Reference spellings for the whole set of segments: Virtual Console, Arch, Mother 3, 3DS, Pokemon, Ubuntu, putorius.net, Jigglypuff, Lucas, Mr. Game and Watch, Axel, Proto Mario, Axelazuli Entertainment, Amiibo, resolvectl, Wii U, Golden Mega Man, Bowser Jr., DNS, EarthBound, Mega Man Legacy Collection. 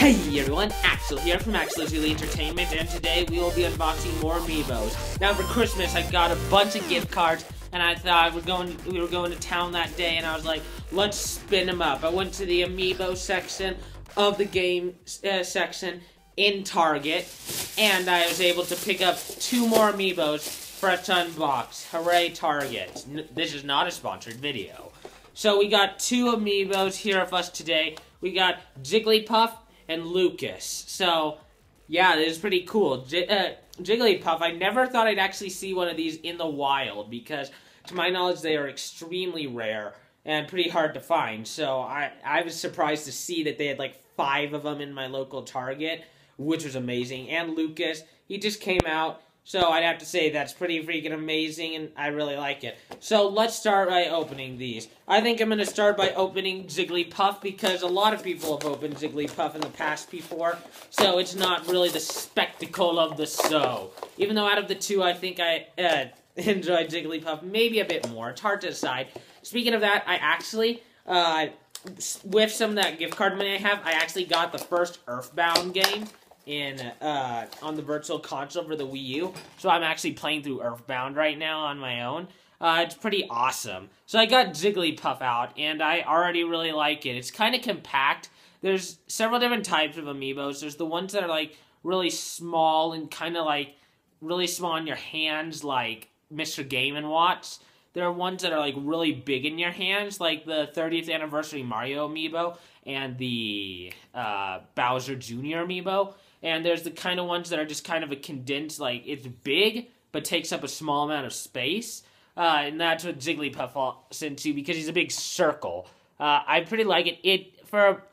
Hey everyone, Axel here from Axelazuli Entertainment, and today we will be unboxing more Amiibos. Now for Christmas, I got a bunch of gift cards, and I thought we were going to town that day, and I was like, let's spin them up. I went to the Amiibo section of the game section in Target, and I was able to pick up 2 more Amiibos for us to unbox. Hooray, Target. This is not a sponsored video. So we got 2 Amiibos here of us today. We got Jigglypuff and Lucas. So, yeah, this is pretty cool. Jigglypuff, I never thought I'd actually see one of these in the wild, because to my knowledge they are extremely rare and pretty hard to find. So I was surprised to see that they had like 5 of them in my local Target, which was amazing. And Lucas, he just came out, so I'd have to say that's pretty freaking amazing, and I really like it. So let's start by opening these. I think I'm going to start by opening Jigglypuff, because a lot of people have opened Jigglypuff in the past before, so it's not really the spectacle of the show. Even though out of the 2, I think I enjoy Jigglypuff maybe a bit more. It's hard to decide. Speaking of that, I actually, with some of that gift card money I have, I actually got the first EarthBound game on the Virtual Console for the Wii U. So I'm actually playing through EarthBound right now on my own. It's pretty awesome. So I got Jigglypuff out, and I already really like it. It's kind of compact. There's several different types of Amiibos. There's the ones that are like really small and kind of like really small in your hands, like Mr. Game and Watch. There are ones that are like really big in your hands, like the 30th Anniversary Mario Amiibo and the Bowser Jr. Amiibo. And there's the kind of ones that are just kind of a condensed, like, it's big, but takes up a small amount of space. And that's what Jigglypuff falls into, because he's a big circle. I pretty like it.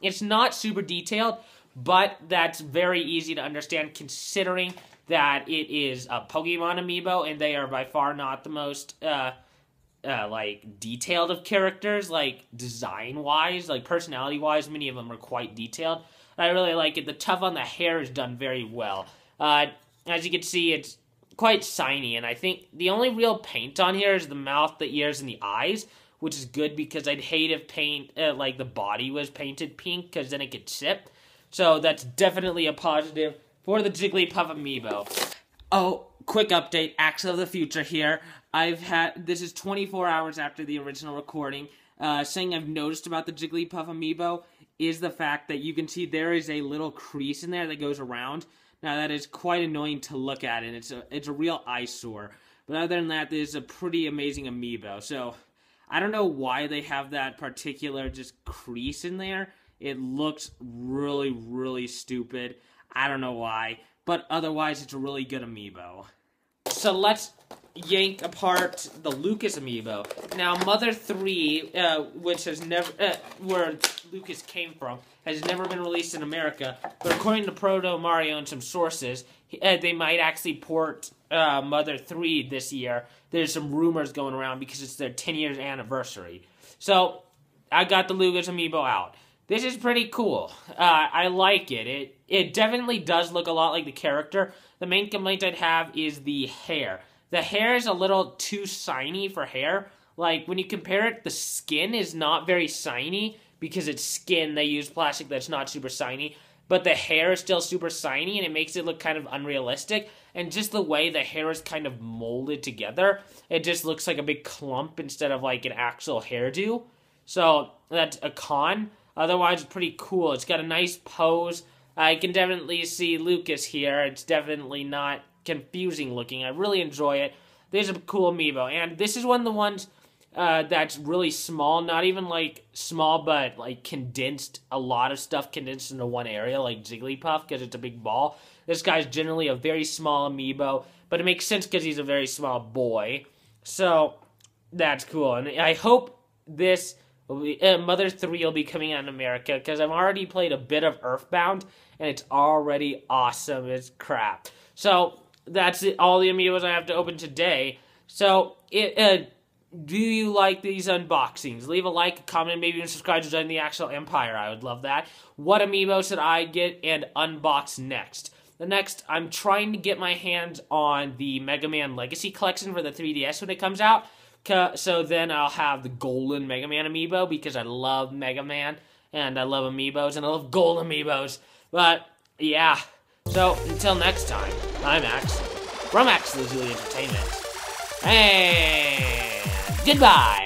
It's not super detailed, but that's very easy to understand, considering that it is a Pokemon Amiibo, and they are by far not the most, like, detailed of characters, like, design-wise, like, personality-wise. Many of them are quite detailed. I really like it. The tuft on the hair is done very well. As you can see, it's quite shiny, and I think the only real paint on here is the mouth, the ears, and the eyes, which is good, because I'd hate if like the body was painted pink, because then it could sip. So that's definitely a positive for the Jigglypuff Amiibo. Oh, quick update, Axel of the Future here. This is 24 hours after the original recording. Saying I've noticed about the Jigglypuff Amiibo is the fact that you can see there is a little crease in there that goes around. Now, that is quite annoying to look at, and it's a real eyesore. But other than that, this is a pretty amazing Amiibo. So, I don't know why they have that particular just crease in there. It looks really, really stupid. I don't know why. But otherwise, it's a really good Amiibo. So, let's yank apart the Lucas Amiibo. Now, Mother 3, which has never, where Lucas came from, has never been released in America, but according to Proto Mario and some sources, they might actually port Mother 3 this year. There's some rumors going around because it's their 10-year anniversary. So, I got the Lucas Amiibo out. This is pretty cool. I like it. It definitely does look a lot like the character. The main complaint I'd have is the hair. The hair is a little too shiny for hair. Like, when you compare it, the skin is not very shiny, because it's skin. They use plastic that's not super shiny. But the hair is still super shiny, and it makes it look kind of unrealistic. And just the way the hair is kind of molded together, it just looks like a big clump instead of like an actual hairdo. So, that's a con. Otherwise, it's pretty cool. It's got a nice pose. I can definitely see Lucas here. It's definitely not confusing looking. I really enjoy it. This is a cool Amiibo, and this is one of the ones that's really small, not even like small, but like condensed, a lot of stuff condensed into one area, like Jigglypuff, because it's a big ball. This guy's generally a very small Amiibo, but it makes sense because he's a very small boy, so that's cool. And I hope this Mother 3 will be coming out in America, because I've already played a bit of EarthBound, and it's already awesome as crap. So, that's it, all the Amiibos I have to open today. So, do you like these unboxings? Leave a like, a comment, maybe even subscribe to join the Axel Empire. I would love that. What Amiibo should I get and unbox next? The next, I'm trying to get my hands on the Mega Man Legacy Collection for the 3DS when it comes out. So then I'll have the Golden Mega Man Amiibo, because I love Mega Man. And I love Amiibos, and I love gold Amiibos. But, yeah. So, until next time, I'm Axel, from Axelazuli Entertainment. And goodbye!